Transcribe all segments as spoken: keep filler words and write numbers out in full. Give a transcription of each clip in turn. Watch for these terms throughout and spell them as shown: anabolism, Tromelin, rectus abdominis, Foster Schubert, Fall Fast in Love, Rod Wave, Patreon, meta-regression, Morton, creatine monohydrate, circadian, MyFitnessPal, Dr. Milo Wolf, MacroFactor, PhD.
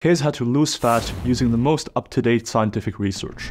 Here's how to lose fat using the most up-to-date scientific research.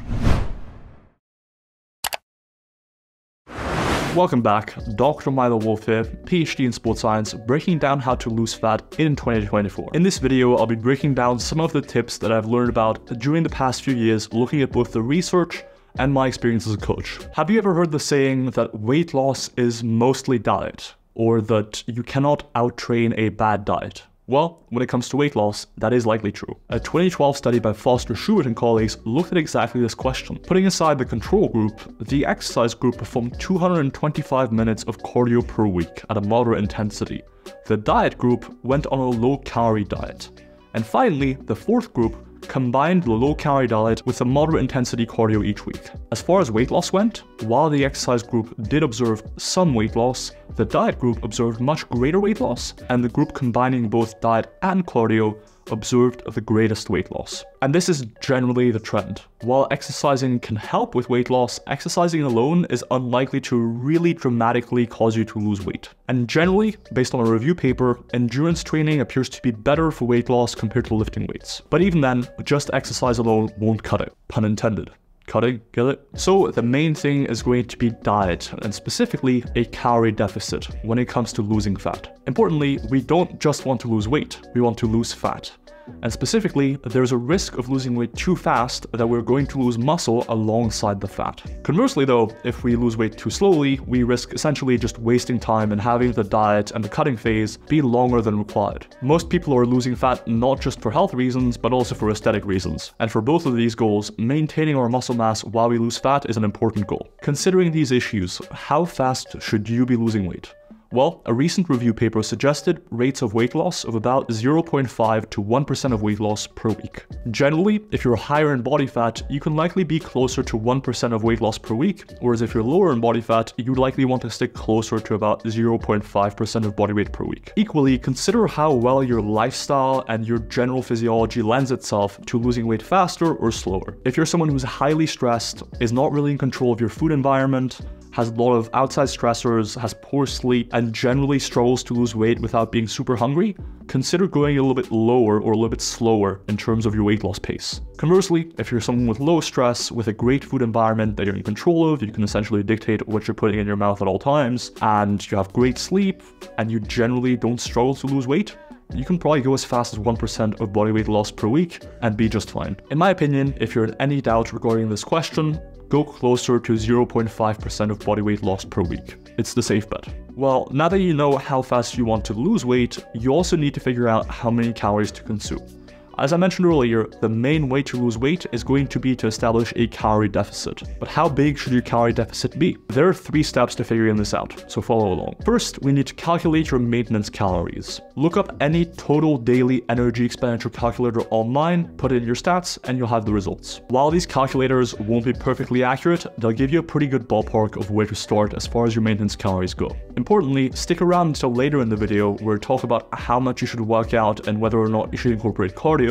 Welcome back, Doctor Milo Wolf here, PhD in sports science, breaking down how to lose fat in twenty twenty-four. In this video, I'll be breaking down some of the tips that I've learned about during the past few years, looking at both the research and my experience as a coach. Have you ever heard the saying that weight loss is mostly diet, or that you cannot out-train a bad diet? Well, when it comes to weight loss, that is likely true. A twenty twelve study by Foster Schubert and colleagues looked at exactly this question. Putting aside the control group, the exercise group performed two hundred twenty-five minutes of cardio per week at a moderate intensity. The diet group went on a low-calorie diet. And finally, the fourth group combined the low-calorie diet with a moderate-intensity cardio each week. As far as weight loss went, while the exercise group did observe some weight loss, the diet group observed much greater weight loss, and the group combining both diet and cardio observed the greatest weight loss. And this is generally the trend. While exercising can help with weight loss, exercising alone is unlikely to really dramatically cause you to lose weight. And generally, based on a review paper, endurance training appears to be better for weight loss compared to lifting weights. But even then, just exercise alone won't cut it. Pun intended. Cutting, get it? So the main thing is going to be diet, and specifically a calorie deficit when it comes to losing fat. Importantly, we don't just want to lose weight, we want to lose fat. And specifically, there's a risk of losing weight too fast that we're going to lose muscle alongside the fat. Conversely though, if we lose weight too slowly, we risk essentially just wasting time and having the diet and the cutting phase be longer than required. Most people are losing fat not just for health reasons, but also for aesthetic reasons. And for both of these goals, maintaining our muscle mass while we lose fat is an important goal. Considering these issues, how fast should you be losing weight? Well, a recent review paper suggested rates of weight loss of about zero point five to one percent of weight loss per week. Generally, if you're higher in body fat, you can likely be closer to one percent of weight loss per week, whereas if you're lower in body fat, you'd likely want to stick closer to about zero point five percent of body weight per week. Equally, consider how well your lifestyle and your general physiology lends itself to losing weight faster or slower. If you're someone who's highly stressed, is not really in control of your food environment, has a lot of outside stressors, has poor sleep, and generally struggles to lose weight without being super hungry, consider going a little bit lower or a little bit slower in terms of your weight loss pace. Conversely, if you're someone with low stress, with a great food environment that you're in control of, you can essentially dictate what you're putting in your mouth at all times, and you have great sleep, and you generally don't struggle to lose weight, you can probably go as fast as one percent of body weight loss per week and be just fine. In my opinion, if you're in any doubt regarding this question, go closer to zero point five percent of body weight loss per week. It's the safe bet. Well, now that you know how fast you want to lose weight, you also need to figure out how many calories to consume. As I mentioned earlier, the main way to lose weight is going to be to establish a calorie deficit. But how big should your calorie deficit be? There are three steps to figuring this out, so follow along. First, we need to calculate your maintenance calories. Look up any total daily energy expenditure calculator online, put in your stats, and you'll have the results. While these calculators won't be perfectly accurate, they'll give you a pretty good ballpark of where to start as far as your maintenance calories go. Importantly, stick around until later in the video where we talk about how much you should work out and whether or not you should incorporate cardio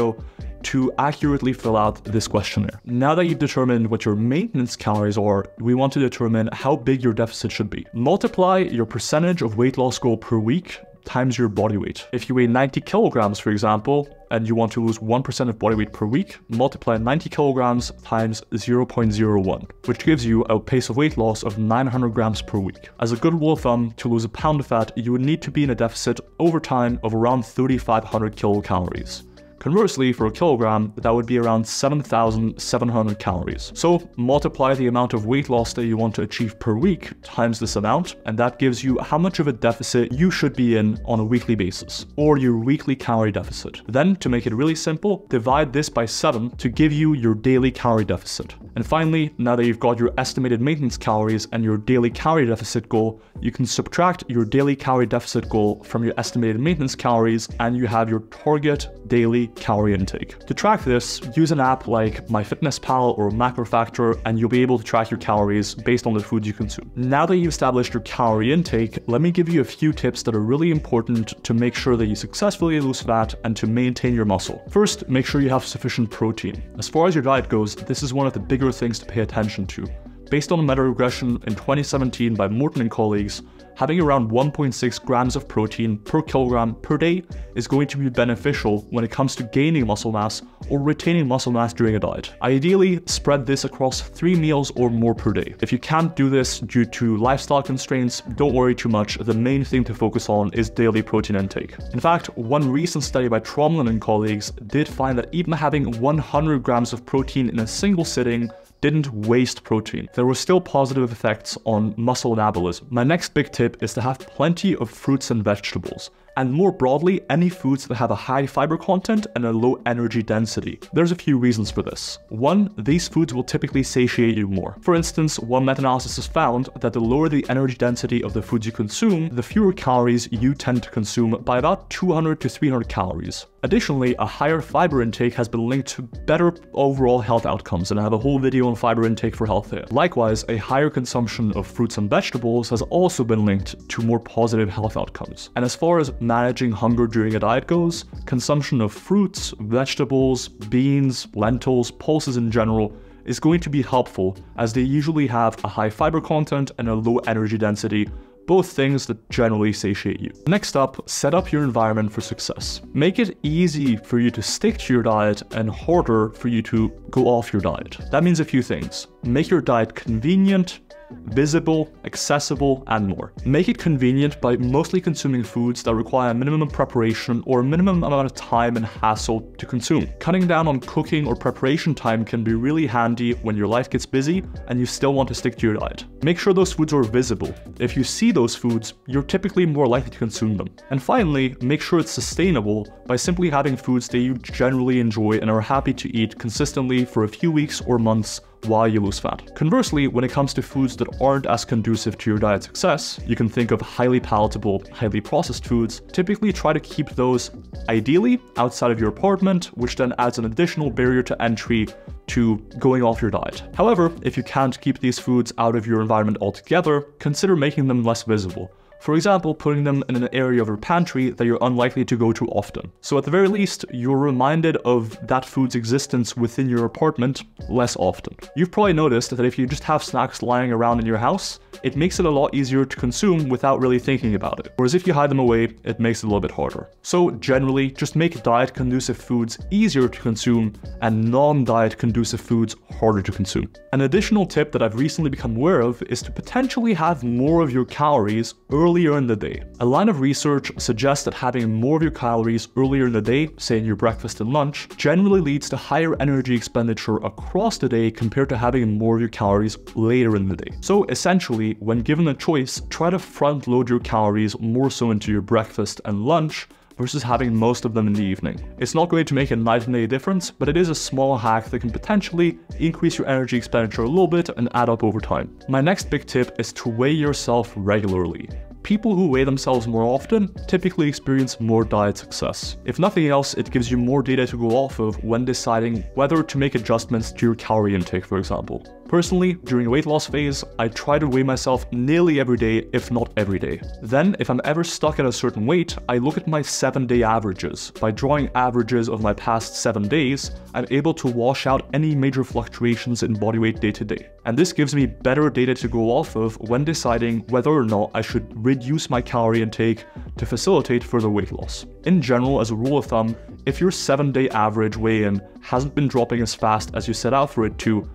to accurately fill out this questionnaire. Now that you've determined what your maintenance calories are, we want to determine how big your deficit should be. Multiply your percentage of weight loss goal per week times your body weight. If you weigh ninety kilograms, for example, and you want to lose one percent of body weight per week, multiply ninety kilograms times zero point zero one, which gives you a pace of weight loss of nine hundred grams per week. As a good rule of thumb, to lose a pound of fat, you would need to be in a deficit over time of around thirty-five hundred kilocalories. Conversely, for a kilogram, that would be around seven thousand seven hundred calories. So multiply the amount of weight loss that you want to achieve per week times this amount, and that gives you how much of a deficit you should be in on a weekly basis, or your weekly calorie deficit. Then, to make it really simple, divide this by seven to give you your daily calorie deficit. And finally, now that you've got your estimated maintenance calories and your daily calorie deficit goal, you can subtract your daily calorie deficit goal from your estimated maintenance calories, and you have your target daily calorie intake. To track this, use an app like MyFitnessPal or MacroFactor, and you'll be able to track your calories based on the food you consume. Now that you've established your calorie intake, let me give you a few tips that are really important to make sure that you successfully lose fat and to maintain your muscle. First, make sure you have sufficient protein. As far as your diet goes, this is one of the bigger things to pay attention to. Based on a meta-regression in twenty seventeen by Morton and colleagues, having around one point six grams of protein per kilogram per day is going to be beneficial when it comes to gaining muscle mass or retaining muscle mass during a diet. Ideally, spread this across three meals or more per day. If you can't do this due to lifestyle constraints, don't worry too much. The main thing to focus on is daily protein intake. In fact, one recent study by Tromelin and colleagues did find that even having one hundred grams of protein in a single sitting didn't waste protein. There were still positive effects on muscle anabolism. My next big tip is to have plenty of fruits and vegetables, and more broadly, any foods that have a high fiber content and a low energy density. There's a few reasons for this. One, these foods will typically satiate you more. For instance, one meta-analysis has found that the lower the energy density of the foods you consume, the fewer calories you tend to consume by about two hundred to three hundred calories. Additionally, a higher fiber intake has been linked to better overall health outcomes, and I have a whole video on fiber intake for health here. Likewise, a higher consumption of fruits and vegetables has also been linked to more positive health outcomes. And as far as managing hunger during a diet goes, consumption of fruits, vegetables, beans, lentils, pulses in general is going to be helpful, as they usually have a high fiber content and a low energy density, both things that generally satiate you. Next up, set up your environment for success. Make it easy for you to stick to your diet and harder for you to go off your diet. That means a few things. Make your diet convenient, visible, accessible, and more. Make it convenient by mostly consuming foods that require minimum preparation or a minimum amount of time and hassle to consume. Cutting down on cooking or preparation time can be really handy when your life gets busy and you still want to stick to your diet. Make sure those foods are visible. If you see those foods, you're typically more likely to consume them. And finally, make sure it's sustainable by simply having foods that you generally enjoy and are happy to eat consistently for a few weeks or months while you lose fat. Conversely, when it comes to foods that aren't as conducive to your diet success, you can think of highly palatable, highly processed foods. Typically try to keep those ideally outside of your apartment, which then adds an additional barrier to entry to going off your diet. However, if you can't keep these foods out of your environment altogether, consider making them less visible. For example, putting them in an area of your pantry that you're unlikely to go to often. So at the very least, you're reminded of that food's existence within your apartment less often. You've probably noticed that if you just have snacks lying around in your house, it makes it a lot easier to consume without really thinking about it. Whereas if you hide them away, it makes it a little bit harder. So generally, just make diet-conducive foods easier to consume and non-diet-conducive foods harder to consume. An additional tip that I've recently become aware of is to potentially have more of your calories earlier in the day. A line of research suggests that having more of your calories earlier in the day, say in your breakfast and lunch, generally leads to higher energy expenditure across the day compared to having more of your calories later in the day. So essentially, when given a choice, try to front load your calories more so into your breakfast and lunch versus having most of them in the evening. It's not going to make a night and day difference, but it is a small hack that can potentially increase your energy expenditure a little bit and add up over time. My next big tip is to weigh yourself regularly. People who weigh themselves more often typically experience more diet success. If nothing else, it gives you more data to go off of when deciding whether to make adjustments to your calorie intake, for example. Personally, during a weight loss phase, I try to weigh myself nearly every day, if not every day. Then, if I'm ever stuck at a certain weight, I look at my seven-day averages. By drawing averages of my past seven days, I'm able to wash out any major fluctuations in body weight day to day. And this gives me better data to go off of when deciding whether or not I should reduce my calorie intake to facilitate further weight loss. In general, as a rule of thumb, if your seven-day average weigh-in hasn't been dropping as fast as you set out for it to,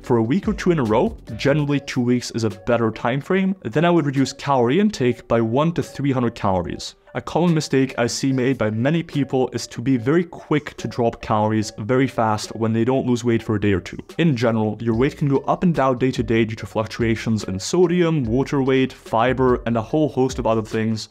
for a week or two in a row, generally two weeks is a better time frame, then I would reduce calorie intake by one to three hundred calories. A common mistake I see made by many people is to be very quick to drop calories very fast when they don't lose weight for a day or two. In general, your weight can go up and down day to day due to fluctuations in sodium, water weight, fiber, and a whole host of other things.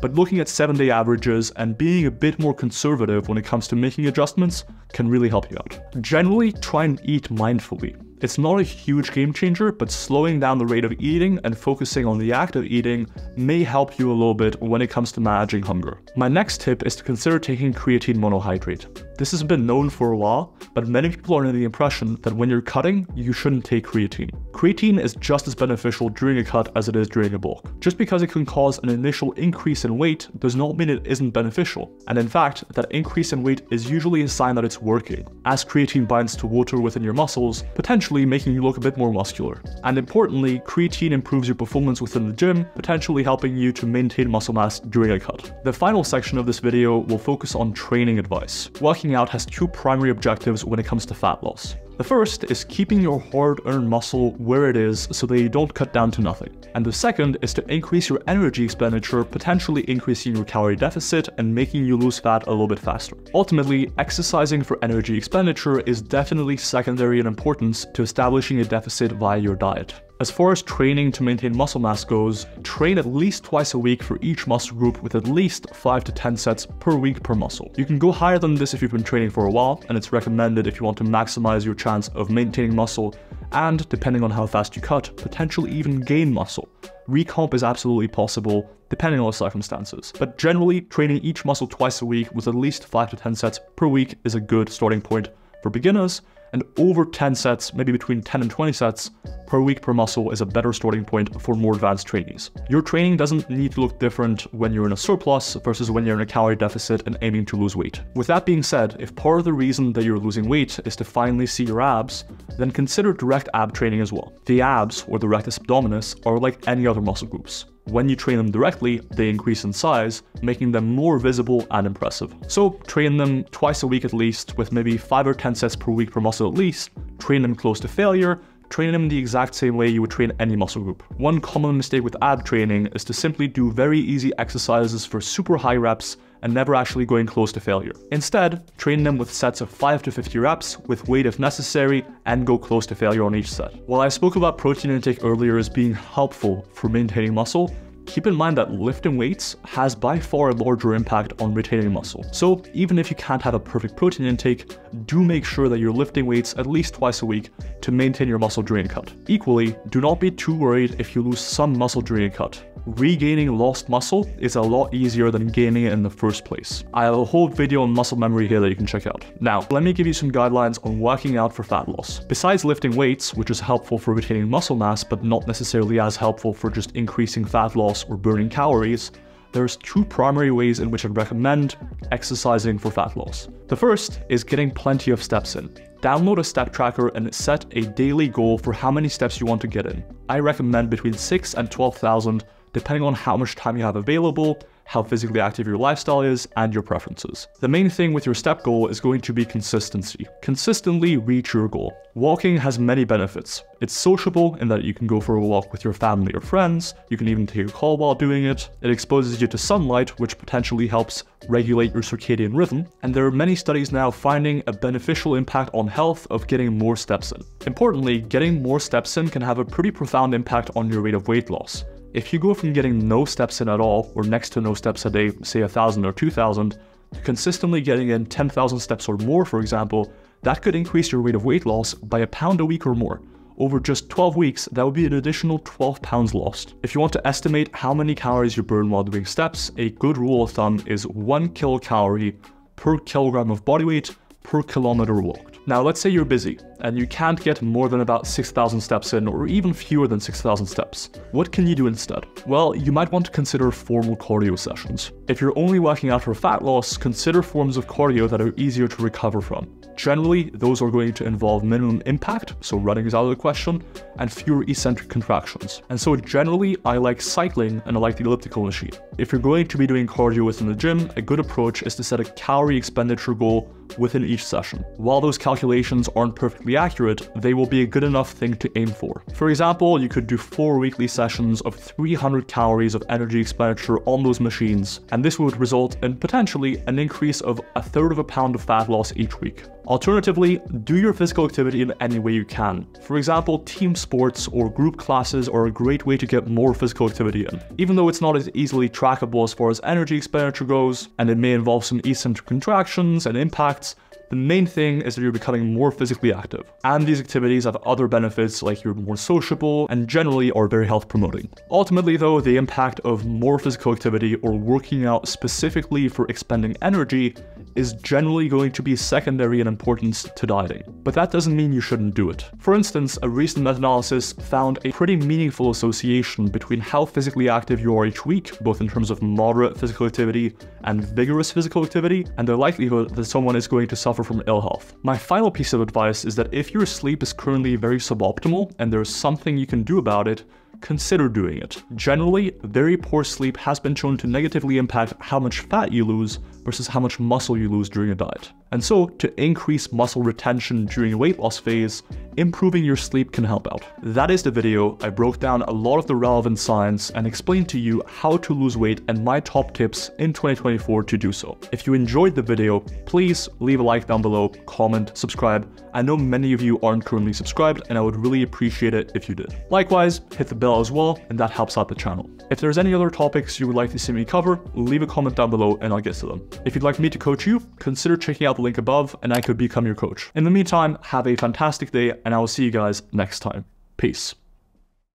But looking at seven-day averages and being a bit more conservative when it comes to making adjustments can really help you out. Generally, try and eat mindfully. It's not a huge game changer, but slowing down the rate of eating and focusing on the act of eating may help you a little bit when it comes to managing hunger. My next tip is to consider taking creatine monohydrate. This has been known for a while, but many people are under the impression that when you're cutting, you shouldn't take creatine. Creatine is just as beneficial during a cut as it is during a bulk. Just because it can cause an initial increase in weight does not mean it isn't beneficial, and in fact, that increase in weight is usually a sign that it's working, as creatine binds to water within your muscles, potentially making you look a bit more muscular. And importantly, creatine improves your performance within the gym, potentially helping you to maintain muscle mass during a cut. The final section of this video will focus on training advice. Working out has two primary objectives when it comes to fat loss. The first is keeping your hard-earned muscle where it is so that you don't cut down to nothing. And the second is to increase your energy expenditure, potentially increasing your calorie deficit and making you lose fat a little bit faster. Ultimately, exercising for energy expenditure is definitely secondary in importance to establishing a deficit via your diet. As far as training to maintain muscle mass goes, train at least twice a week for each muscle group with at least five to ten sets per week per muscle. You can go higher than this if you've been training for a while, and it's recommended if you want to maximize your chance of maintaining muscle and, depending on how fast you cut, potentially even gain muscle. Recomp is absolutely possible, depending on the circumstances. But generally, training each muscle twice a week with at least five to ten sets per week is a good starting point for beginners, and over ten sets, maybe between ten and twenty sets per week per muscle is a better starting point for more advanced trainees. Your training doesn't need to look different when you're in a surplus versus when you're in a calorie deficit and aiming to lose weight. With that being said, if part of the reason that you're losing weight is to finally see your abs, then consider direct ab training as well. The abs, or the rectus abdominis, are like any other muscle groups. When you train them directly, they increase in size, making them more visible and impressive. So train them twice a week at least, with maybe five or ten sets per week per muscle at least, train them close to failure, train them the exact same way you would train any muscle group. One common mistake with ab training is to simply do very easy exercises for super high reps and never actually going close to failure. Instead, train them with sets of five to fifty reps with weight if necessary and go close to failure on each set. While I spoke about protein intake earlier as being helpful for maintaining muscle, keep in mind that lifting weights has by far a larger impact on retaining muscle. So even if you can't have a perfect protein intake, do make sure that you're lifting weights at least twice a week to maintain your muscle during a cut. Equally, do not be too worried if you lose some muscle during a cut. Regaining lost muscle is a lot easier than gaining it in the first place. I have a whole video on muscle memory here that you can check out. Now, let me give you some guidelines on working out for fat loss. Besides lifting weights, which is helpful for retaining muscle mass, but not necessarily as helpful for just increasing fat loss or burning calories, there's two primary ways in which I'd recommend exercising for fat loss. The first is getting plenty of steps in. Download a step tracker and set a daily goal for how many steps you want to get in. I recommend between six and twelve thousand, depending on how much time you have available, how physically active your lifestyle is, and your preferences. The main thing with your step goal is going to be consistency. Consistently reach your goal. Walking has many benefits. It's sociable in that you can go for a walk with your family or friends, you can even take a call while doing it, it exposes you to sunlight, which potentially helps regulate your circadian rhythm, and there are many studies now finding a beneficial impact on health of getting more steps in. Importantly, getting more steps in can have a pretty profound impact on your rate of weight loss. If you go from getting no steps in at all, or next to no steps a day, say one thousand or two thousand, to consistently getting in ten thousand steps or more, for example, that could increase your rate of weight loss by a pound a week or more. Over just twelve weeks, that would be an additional twelve pounds lost. If you want to estimate how many calories you burn while doing steps, a good rule of thumb is one kilocalorie per kilogram of body weight per kilometer walked. Now, let's say you're busy and you can't get more than about six thousand steps in, or even fewer than six thousand steps. What can you do instead? Well, you might want to consider formal cardio sessions. If you're only working out for fat loss, consider forms of cardio that are easier to recover from. Generally, those are going to involve minimum impact, so running is out of the question, and fewer eccentric contractions. And so generally, I like cycling and I like the elliptical machine. If you're going to be doing cardio within the gym, a good approach is to set a calorie expenditure goal within each session. While those calculations aren't perfectly accurate, they will be a good enough thing to aim for. For example, you could do four weekly sessions of three hundred calories of energy expenditure on those machines, and this would result in potentially an increase of a third of a pound of fat loss each week. Alternatively, do your physical activity in any way you can. For example, team sports or group classes are a great way to get more physical activity in. Even though it's not as easily trackable as far as energy expenditure goes, and it may involve some eccentric contractions and impacts, the main thing is that you're becoming more physically active. And these activities have other benefits, like you're more sociable and generally are very health promoting. Ultimately though, the impact of more physical activity or working out specifically for expending energy is generally going to be secondary in importance to dieting. But that doesn't mean you shouldn't do it. For instance, a recent meta-analysis found a pretty meaningful association between how physically active you are each week, both in terms of moderate physical activity and vigorous physical activity, and the likelihood that someone is going to suffer from ill health. My final piece of advice is that if your sleep is currently very suboptimal and there's something you can do about it, consider doing it. Generally, very poor sleep has been shown to negatively impact how much fat you lose versus how much muscle you lose during a diet. And so, to increase muscle retention during a weight loss phase, improving your sleep can help out. That is the video. I broke down a lot of the relevant science and explained to you how to lose weight and my top tips in twenty twenty-four to do so. If you enjoyed the video, please leave a like down below, comment, subscribe. I know many of you aren't currently subscribed and I would really appreciate it if you did. Likewise, hit the bell as well, and that helps out the channel. If there's any other topics you would like to see me cover, leave a comment down below and I'll get to them. If you'd like me to coach you, consider checking out the link above and I could become your coach. In the meantime, have a fantastic day and I will see you guys next time. Peace.